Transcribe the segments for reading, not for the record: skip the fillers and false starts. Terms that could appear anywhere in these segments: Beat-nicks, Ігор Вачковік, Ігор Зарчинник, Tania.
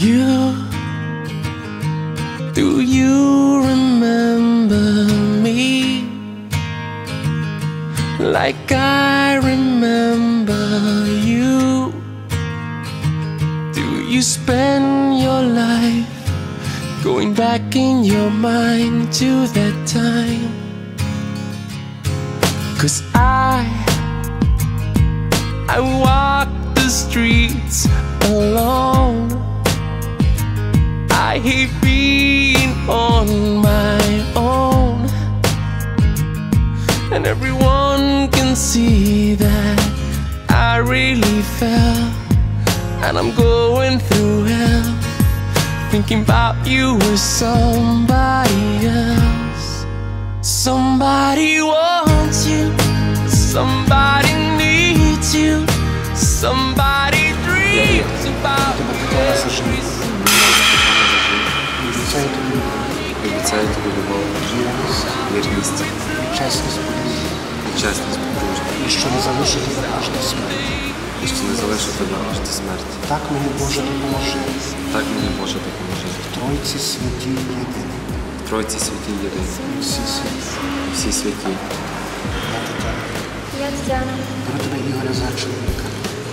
you? Do you remember me like I remember you? Do you spend your life going back in your mind to that time? 'Cause I walk the streets alone. I hate being on my own, and everyone can see that I really fell. And I'm going through hell, thinking about you with somebody else. Somebody wants you, somebody needs you, somebody dreams about you. Обіцяю тобі любов, вірність, чесність, чесність, подружність. І що не залишить тебе аж до смерті. І що не залишить тебе аж до смерті. Так мені, Боже, допоможи. Так мені, Боже, допоможи. В Тройці святій єдиний. В Тройці святій єдиний. Всі святі. Всі святі. Я Тетяна. Я Тетяна. Беру тебе Ігоря Зарчинника.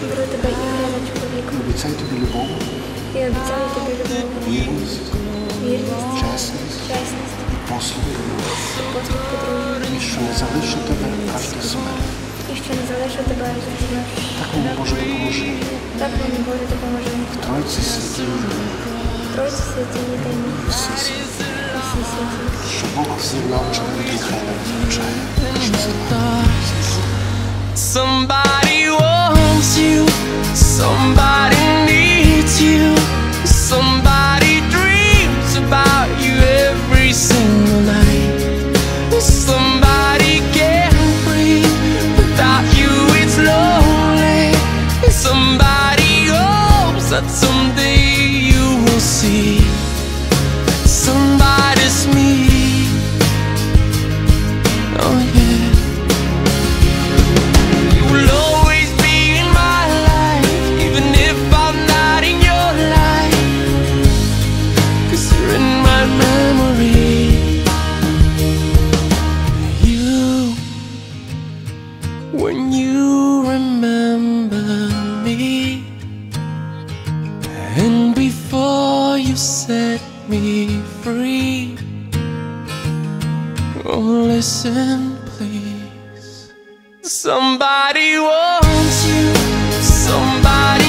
Беру тебе Ігоря Вачковіка. І обіцяю тобі любов. І обіцяю тобі любов. Вірність. Вірність, чесність і послуг подружності. І що не залишу тебе аж до смерті. І що не залишу тебе аж до смерті. Так мені, Боже, допоможи. Так мені, Боже, допоможи. В Тройці святій єдині. В Тройці святій єдині. Всі святі. Всі святі. Що Бог з'єднав чоловіка і хай не розлучає. Що з'єднав. Somebody wants you. Somebody needs you. Somebody about you every single night. Somebody can't breathe without you, it's lonely. Somebody hopes that someday you will see that somebody's me. Oh yeah. You will always be in my life, even if I'm not in your life, 'cause you're in my memory. You, when you remember me, and before you set me free. Oh, listen, please. Somebody wants you. Somebody.